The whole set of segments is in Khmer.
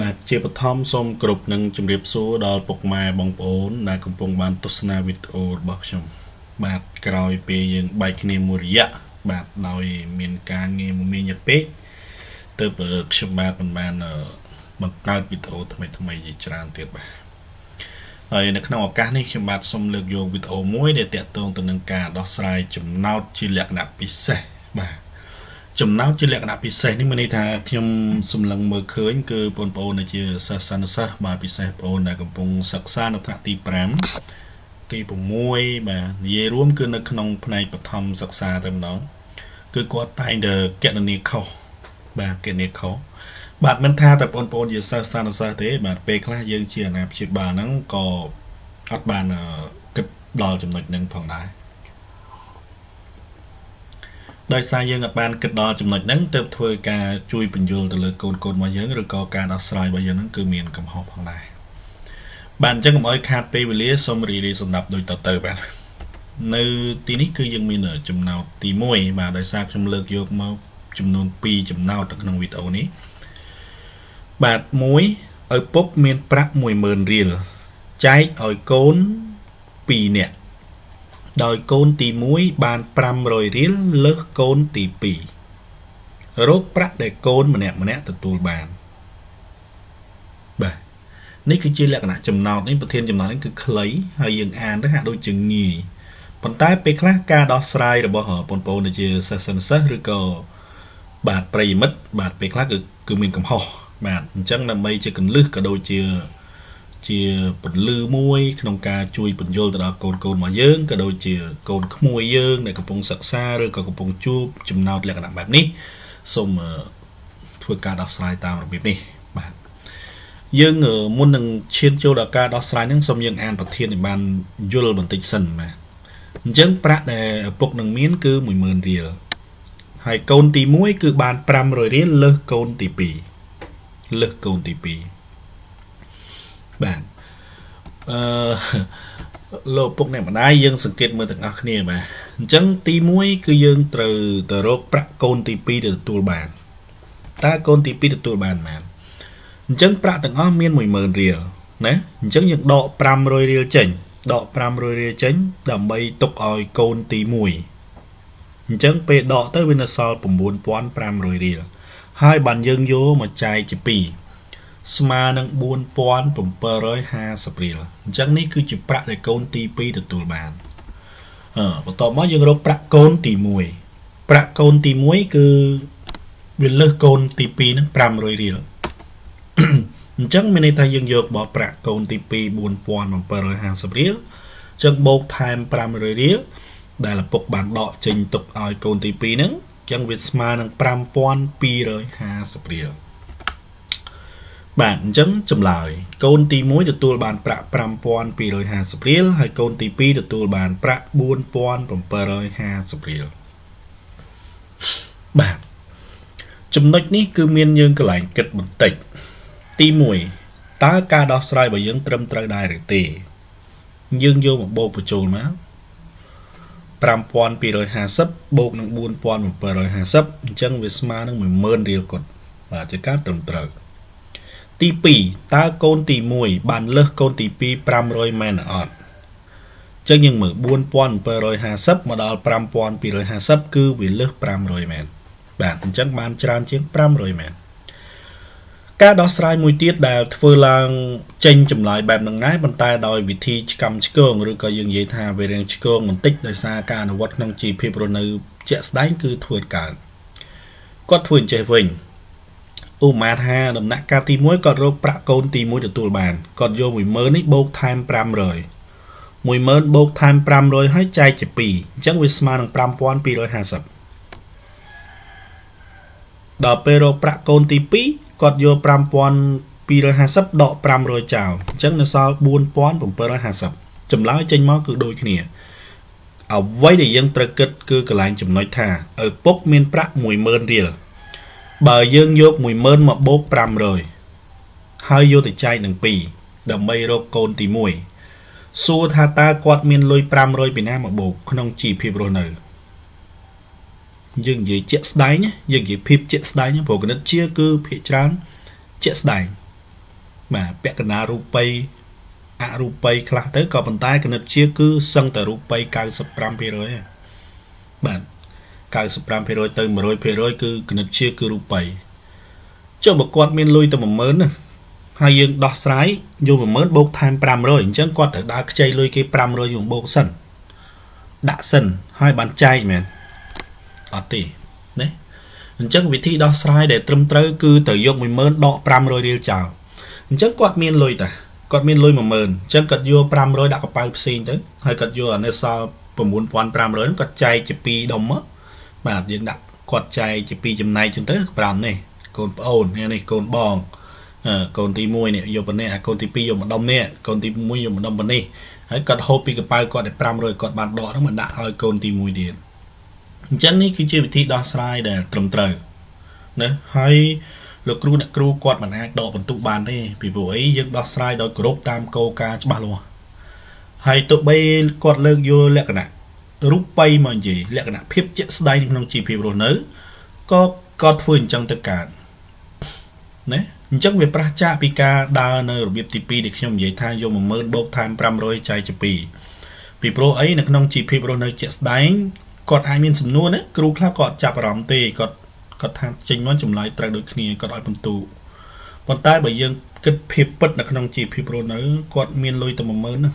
បាទជាបឋមសូមគោរពនឹងជម្រាបសួរដល់ពុកម៉ែបងប្អូនដែលកំពុងបានទស្សនាវីដេអូរបស់ខ្ញុំបាទក្រោយពេលយើងបែកគ្នាមួយរយៈបាទដោយមានការងារមួយមាន ចំណោទជាលក្ខណៈពិសេសបាទចំណោទជាលក្ខណៈពិសេសនេះមានន័យថាខ្ញុំសម្លឹងមើលឃើញគឺបងប្អូនជាសាសនាសិស្សបាទពិសេសបងប្អូនដែលកំពុងសិក្សានៅថ្នាក់ទី 5 ទី 6 បាទនិយាយរួមគឺនៅក្នុងផ្នែកបឋមសិក្សាតែម្ដងគឺគាត់តែងតែគណនាខុសបាទគណនាខុសបាទមិនថាតែបងប្អូនជាសាសនាសិស្សទេបាទពេលខ្លះយើងជាអ្នកព្យាបាលហ្នឹងក៏ ដោយសារយើងអាចបានគិតដល់ចំណុចហ្នឹងទៅធ្វើការជួយបញ្យល់ទៅលើកូនៗរបស់យើងឬក៏ការដោះស្រាយរបស់យើងហ្នឹងគឺមានកំហុសផងដែរបាទអញ្ចឹងកុំឲ្យខាតពេលវេលាសូមរីលីសម្ដាប់ដូចតទៅបាទនៅទីនេះគឺយើងមានចំណោទទី 1 បាទដោយសារខ្ញុំលើកយកមកចំនួន 2 ចំណោទទៅក្នុងវីដេអូនេះបាទ 1 ឪពុកមានប្រាក់ 10000 រៀលចែកឲ្យកូន 2 នាក់ ដោយកូនទី 1 បាន 500 រៀលលើសកូនទី 2 រោគប្រាក់ដែលកូនម្នាក់ៗទទួលបានបាទនេះគឺជាលក្ខណៈចំណោទនេះប្រធានចំណោទនេះគឺខ្លីហើយយើងអានទៅហាក់ដូចជាងាយប៉ុន្តែពេលខ្លះការដោះស្រាយរបស់បងប្អូនដែលជាសាសនាសិស្សឬក៏បាទប្រិយមិត្តបាទពេលខ្លះគឺមានកំហុសបាទអញ្ចឹងដើម្បីជា ជាពន្លឺមួយក្នុងការជួយបញ្យល់ទៅដល់កូនៗរបស់យើងក៏ដូចជាកូនក្មួយយើងដែលកំពុងសិក្សាឬក៏កំពុងជួបចំណោទលក្ខណៈបែបនេះសូមធ្វើការដោះស្រាយតាមរបៀបនេះបាទយើងមុននឹងឈានចូលដល់ការដោះស្រាយហ្នឹងសូមយើងអានប្រធាននិប័ណ្ណយល់បន្តិចសិនបាទអញ្ចឹងប្រាក់ដែលឪពុកនឹងមានគឺ 10000 រៀល ហើយកូនទី 1 គឺបាន 500 រៀលលើសកូនទី 2 លោកកូនទី 2 បាទលោកពុកអ្នកម្ដាយយើងសង្កេតមើលទាំងអស់គ្នាបាទអញ្ចឹងទី 1 គឺយើងត្រូវទៅរកប្រាក់កូនទី 2 ដែលទទួលបានតើកូនទី 2 ទទួលបានបានអញ្ចឹងប្រាក់ទាំងអស់មាន 10000 រៀលណាអញ្ចឹង យើង ដក 500 រៀល ចេញ ដក 500 រៀល ចេញ ដើម្បីទុកឲ្យកូនទី 1 អញ្ចឹងពេលដកទៅវានៅសល់ 9500 រៀលហើយបានយើងយកមកចែកជា 2 ស្មើនឹង 4750 រៀល អញ្ចឹងនេះគឺជាប្រាក់ដែលកូនទី 2 ទទួលបានបន្ទាប់មកយើងរកប្រាក់កូនទី 1 ប្រាក់កូនទី 1 គឺវាលើសកូនទី 2 នឹង 500 រៀល អញ្ចឹងមានន័យថាយើងយកបោះប្រាក់កូនទី 2 4750 រៀល អញ្ចឹងបូកថែម 500 រៀល ដែលឪពុកបានដកចេញទុកឲ្យកូនទី 2 ហ្នឹងអញ្ចឹងវាស្មើនឹង 5250 រៀល បាទអញ្ចឹងចម្លើយកូនទី 1 ទទួលបាន ប្រាក់ 5250 រៀល ហើយកូនទី 2 ទទួលបាន ប្រាក់ 4750 រៀល បាទចំណុចនេះគឺមានយើងកន្លែងគិតបន្តិច ទី 1 តើការដោះស្រាយរបស់យើងត្រឹមត្រូវដែរឬទេ យើងយកមកបូកបញ្ចូលមក 5250 បូកនឹង 4750 អញ្ចឹងវាស្មើនឹង 10000 រៀលគាត់បាទជាការត្រឹមត្រូវទី 2 តើកូនទី 1 បានលើសកូនទី 2 500 មែនអត់អញ្ចឹងយើងមើល 4750 មកដល់ 5250 គឺវាលើស 500 មែនបាទអញ្ចឹងបានច្រើនជាង 500 មែនការដោះស្រាយមួយទៀតដែលធ្វើឡើងចេញចម្លើយបែបហ្នឹងដែរប៉ុន្តែដោយវិធីឆ្កាំឆ្គងឬក៏យើងនិយាយថាវារៀងឆ្គងបន្តិចដោយសារការអនុវត្តក្នុងជីវភាពរស់នៅជាក់ស្ដែងគឺធ្វើកើតគាត់ធ្វើអញ្ចេះវិញឧមាថាដំណាក់កាលទី 1 គាត់រក ប្រាក់កូនទី 1 ទទួលបាន គាត់យក 10000 នេះបូកថែម 500 10000 បូកថែម 500 ហើយចែកជា 2 អញ្ចឹងវាស្មើនឹង 5250 ដល់ពេលរកប្រាក់កូនទី 2 គាត់យក 5250 ដក 500 ចោលអញ្ចឹងនៅសល់ 4750 ចម្លើយចេញមកគឺដូចគ្នាអ្វីដែលយើងត្រូវគិតគឺកន្លែងចំណុចថាឪពុកមានប្រាក់ 10000 រៀល បើយើងយក 10000 មកបូក 500 ហើយយកទៅចែកនឹង 2 ដើម្បីរកកូនទី 1 សួរថាតើគាត់មានលុយ 500 ពីណាមកបូក ក្នុងជីវភាពរស់នៅ យើងនិយាយជាក់ស្ដែងយើងនិយាយភាពជាក់ស្ដែងព្រោះគណិតជាគឺភាគច្រើនជាក់ស្ដែង បាទ ពាក់ កណ្ដាលរូបីអរូបីខ្លះទៅក៏ប៉ុន្តែគណិតជាគឺសឹងតែរូបី 95% បាទ 95% ទៅ 100% គឺគណិតជាគឺរូបីចុះបើគាត់មានលុយទៅ 10000 ណាហើយយើងដោះស្រាយយក 10000 បូកថែម 500 អញ្ចឹងគាត់ត្រូវដើរខ្ចីលុយគេ500យកបូកសិនដាក់សិនហើយបានចែកមែនអត់ទេណាអញ្ចឹងវិធីដោះស្រាយដែលត្រឹមត្រូវគឺត្រូវយក 10000 ដក 500 រៀលចោលអញ្ចឹងគាត់មានលុយតាគាត់មានលុយ 10000 អញ្ចឹងគាត់យក 500 ដាក់កប៉ៅផ្សេងទៅហើយគាត់យកអានេះសល់ 9500 គាត់ចែកជា2ដុំបាទយើងដាក់គាត់ចែកជា2ចំណែកចឹងទៅ5នេះកូនប្អូននេះកូនបងកូនទី1នេះយកប៉ុណ្ណេះកូនទី2យកម្ដុំនេះកូនទី1យកម្ដុំប៉ុណ្ណេះហើយគាត់ហូបពីកប៉ៅគាត់តែ500គាត់បានដកហ្នឹងមកដាក់ឲ្យកូនទី1ទៀតអញ្ចឹងនេះគឺជាវិធីដោះស្រាយដែលត្រឹមត្រូវណាហើយលោកគ្រូអ្នកគ្រូគាត់មិនអាចដកបន្ទុកបានទេពីព្រោះអីយើងដោះស្រាយដោយគោរពតាមគោលការណ៍ច្បាស់លាស់ហើយទោះបីគាត់លើកយកលក្ខណៈរូបបីមកនិយាយលក្ខណៈភាពជាក់ស្ដែងក្នុងជីវភាពរស់នៅក៏គាត់ធ្វើអញ្ចឹងទៅកើតណាអញ្ចឹងវាប្រះចាកពីការដើរនៅរបៀបទី2ដែលខ្ញុំនិយាយថាយក 10000 បូកថែម 500 ចែកជា2ពីព្រោះអីនៅក្នុងជីវភាពរស់នៅជាក់ស្ដែងគាត់អាចមានសំណួរណាគ្រូខ្លះគាត់ចាប់អារម្មណ៍ទេគាត់ថាចេញមកចម្លើយត្រូវដូចគ្នាគាត់ឲ្យបន្ទូប៉ុន្តែបើយើងគិតភាពពិតនៅក្នុងជីវភាពរស់នៅគាត់មានលុយតែ 10000 ណា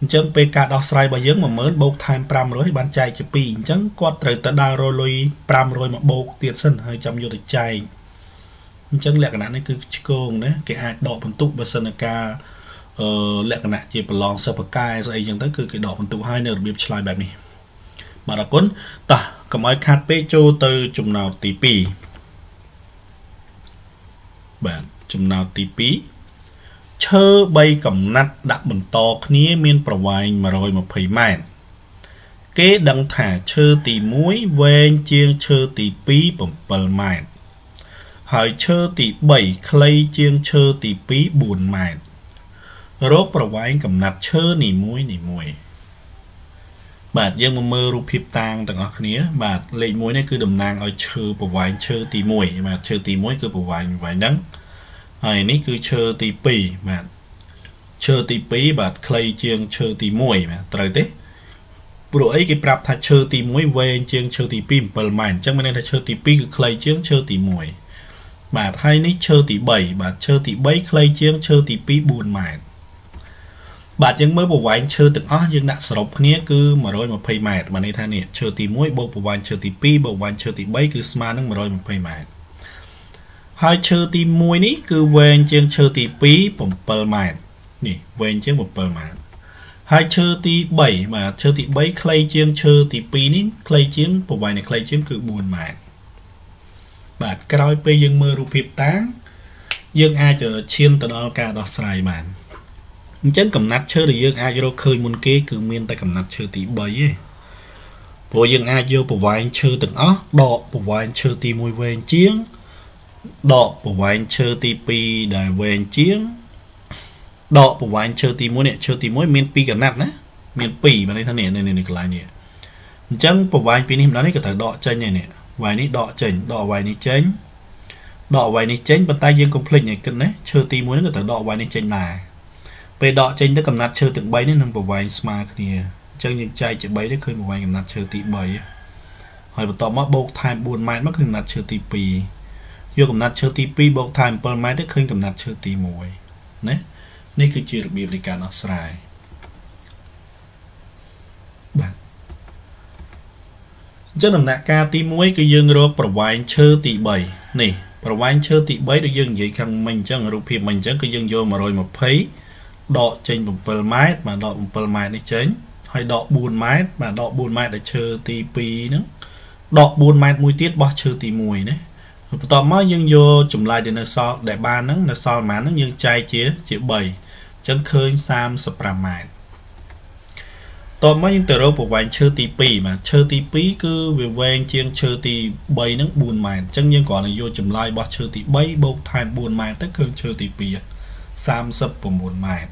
អញ្ចឹងពេលការដោះស្រាយរបស់យើង 10000 បូកថែម 500 បានចែកជា2អញ្ចឹងគាត់ត្រូវតែដើររលុយ 500 មកបូកទៀតសិនហើយចាំយកទៅចែកអញ្ចឹងលក្ខណៈនេះគឺឆ្កងណាគេអាចដកបន្ទុកបើសិនជាការលក្ខណៈជាប្រឡងសិស្សបកាយស្អីអញ្ចឹងទៅគឺគេដកបន្ទុកឲ្យនៅរបៀបឆ្លើយបែបនេះបាទអរគុណតោះកុំឲ្យខាត់ពេកចូលទៅចំណោទទី2បាទចំណោទទី2ឈើ3កំណាត់ដាក់បន្តគ្នាមានប្រវែង120ម៉ែត្រគេដឹងថាឈើទី1វែងជាងឈើទី2 7ម៉ែត្រហើយឈើទី3ខ្លីជាងឈើទី2 4ម៉ែត្ររកប្រវែងកំណាត់ឈើនីមួយនីមួយបាទយើងមកមើលរូបភាពតាងទាំងអស់គ្នាបាទលេខ1នេះគឺតំណាងឲ្យឈើប្រវែងឈើទី1បាទឈើទី1គឺប្រវែងហ្នឹងហើយនេះគឺឈើទី2បាទឈើទី2បាទខ្លីជាងឈើទី1បាទត្រូវទេព្រោះអីគេប្រាប់ថាឈើទី1វែងជាងឈើទី2 7ម៉ែត្រអញ្ចឹងមានន័យថាឈើទី2គឺខ្លីជាងឈើទី1បាទហើយនេះឈើទី3បាទឈើទី3ខ្លីជាងឈើទី2 4ម៉ែត្របាទយើងមើលប្រវែងឈើទាំងអស់យើងដាក់សរុបគ្នាគឺ120ម៉ែត្របានន័យថានេះឈើទី1បូកប្រវែងឈើទី2បូកប្រវែងឈើទី3គឺស្មើនឹង120ម៉ែត្រហើយឈើទី1នេះគឺវែងជាងឈើទី2 7ម៉ែត្រនេះវែងជាង7ម៉ែត្រហើយឈើទី3បាទឈើទី3ខ្លីជាងឈើទី2នេះខ្លីជាងប្រវែងនៃខ្លីជាងគឺ4ម៉ែត្របាទក្រោយពេលយើងមើលរូបភាពតាំងយើងអាចឈានទៅដល់ការដោះស្រាយបានអញ្ចឹងកំណាត់ឈើដែលយើងអាចរកឃើញមុនគេគឺមានតែកំណាត់ឈើទី3ទេព្រោះយើងអាចយកប្រវែងឈើទាំងអស់ដកប្រវែងឈើទី1វែងជាងដកប្រវែងឈើទី2ដែលវែងជាងដកប្រវែងឈើទី1នេះឈើទី1មាន2កំណាត់ណាមាន2បានន័យថានេះនៅកន្លែងនេះអញ្ចឹងប្រវែងពីនេះម្ដងនេះក៏ត្រូវដកចេញឯនេះវែងនេះដកចេញដកវែងនេះចេញដកវែងនេះចេញប៉ុន្តែយើងកុំភ្លេចឯគិតណាឈើទី1ហ្នឹងក៏ត្រូវដកវែងនេះចេញដែរពេលដកចេញទៅកំណាត់ឈើទាំង3នេះនឹងប្រវែងស្មើគ្នាអញ្ចឹងយើងចែកជា3នេះឃើញប្រវែងកំណាត់ឈើទី3ហើយបន្ទាប់មកបូកថែម4ម៉ែត្រមកគឺកំណាត់ឈើទី2យកកំណាត់ឈើទី2បូកថែម7ម៉ែត្រទៅឃើញកំណាត់ឈើទី1ណានេះគឺជារបៀបនៃការដោះស្រាយបាទចំណែកដំណាក់កាលទី1គឺយើងរកប្រវែងឈើទី3នេះប្រវែងឈើទី3ដូចយើងនិយាយខាងមិញអញ្ចឹងរូបភាពមិញអញ្ចឹងគឺយើងយក120ដកចេញ7ម៉ែត្របាទដក7ម៉ែត្រនេះចេញហើយដក4ម៉ែត្របាទដក4ម៉ែត្រដល់ឈើទី2ហ្នឹងដក4ម៉ែត្រមួយទៀតបោះឈើទី1ណាបន្ទាប់មកយើងយកចម្លើយដែលនៅសល់ដែលបានហ្នឹងនៅសល់ប៉ុន្មានហ្នឹងយើងចែកជា3អញ្ចឹងឃើញ35ម៉ែត្របន្ទាប់មកយើងទៅរកប្រវែងឈើទី2បាទឈើទី2គឺវាវែងជាងឈើទី3ហ្នឹង4ម៉ែត្រអញ្ចឹងយើងគ្រាន់តែយកចម្លើយរបស់ឈើទី3បូកថែម4ម៉ែត្រទៅឃើញឈើទី239ម៉ែត្រ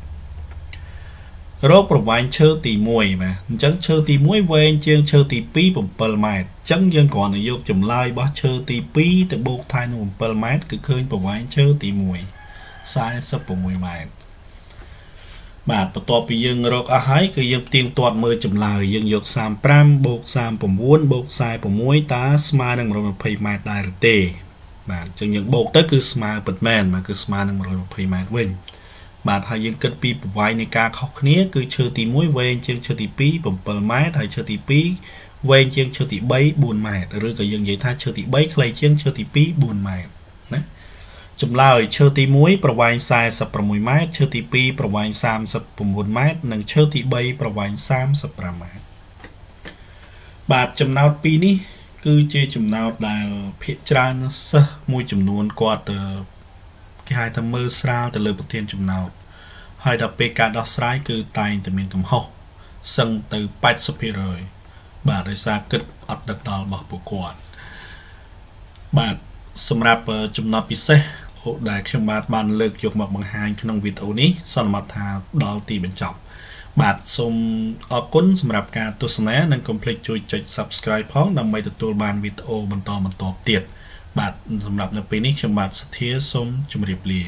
រកប្រវែងឈើទី1បាទអញ្ចឹងឈើទី1វែងជាងឈើទី2 7ម៉ែត្រអញ្ចឹងយើងគ្រាន់តែយកចម្លើយរបស់ឈើទី2ទៅបូកថែមនឹង7ម៉ែត្រគឺឃើញប្រវែងឈើទី 40.1 ម៉ែត្រ បាទ បន្ទាប់ ពី យើង រក អស់ ហើយ គឺ យើង ទៀង ទាត់ មើល ចម្លើយ យើង យក 35 + 39 + 46 តើ ស្មើ នឹង 120 ម៉ែត្រ ដែរ ឬ ទេ បាទ អញ្ចឹង យើង បូក ទៅ គឺ ស្មើ ពិត មែន បាទ គឺ ស្មើ នឹង 120 ម៉ែត្រ វិញ បាទ ហើយ យើង គិត ពី ប្រវែង នៃ ការ ខុស គ្នា គឺ ឈើ ទី 1 វែង ជាង ឈើ ទី 2 7 ម៉ែត្រ ហើយ ឈើ ទី 2 វែង ជាង ឈើ ទី 3 4 ម៉ែត្រ ឬ ក៏ យើង និយាយ ថា ឈើ ទី 3 ខ្លី ជាង ឈើ ទី 2 4 ម៉ែត្រ ណា ចម្លើយ ឈើ ទី 1 ប្រវែង 46 ម៉ែត្រ ឈើ ទី 2 ប្រវែង 39 ម៉ែត្រ និង ឈើ ទី 3 ប្រវែង 35 ម៉ែត្រ បាទ ចំណោទ 2 នេះ គឺជា ចំណោទ ដែល ភាគ ច្រើន សិស្ស មួយ ចំនួន គាត់ គេ ហៅ ថា មើល ស្រាល ទៅ លើ ប្រធាន ចំណោទ ហើយ ដល់ ពេល ការ ដោះ ស្រាយ គឺ តែង តែ មាន កំហុស សឹង ទៅ 80% បាទ ដោយ សារ គិត អត់ ដឹក ដល់ របស់ ពួក គាត់ បាទ សម្រាប់ ចំណោទ ពិសេស ដែល ខ្ញុំ បាទ បាន លើក យក មក បង្ហាញ ក្នុង វីដេអូ នេះ សន្មត ថា ដល់ ទី បញ្ចប់ បាទ សូម អរគុណ សម្រាប់ ការ ទស្សនា និង កុំភ្លេច ជួយ ចុច Subscribe ផង ដើម្បី ទទួល បាន វីដេអូ បន្ត ទៀត បាទ សម្រាប់ នៅ ពេល នេះ ខ្ញុំ បាទ សធា សូម ជម្រាប លា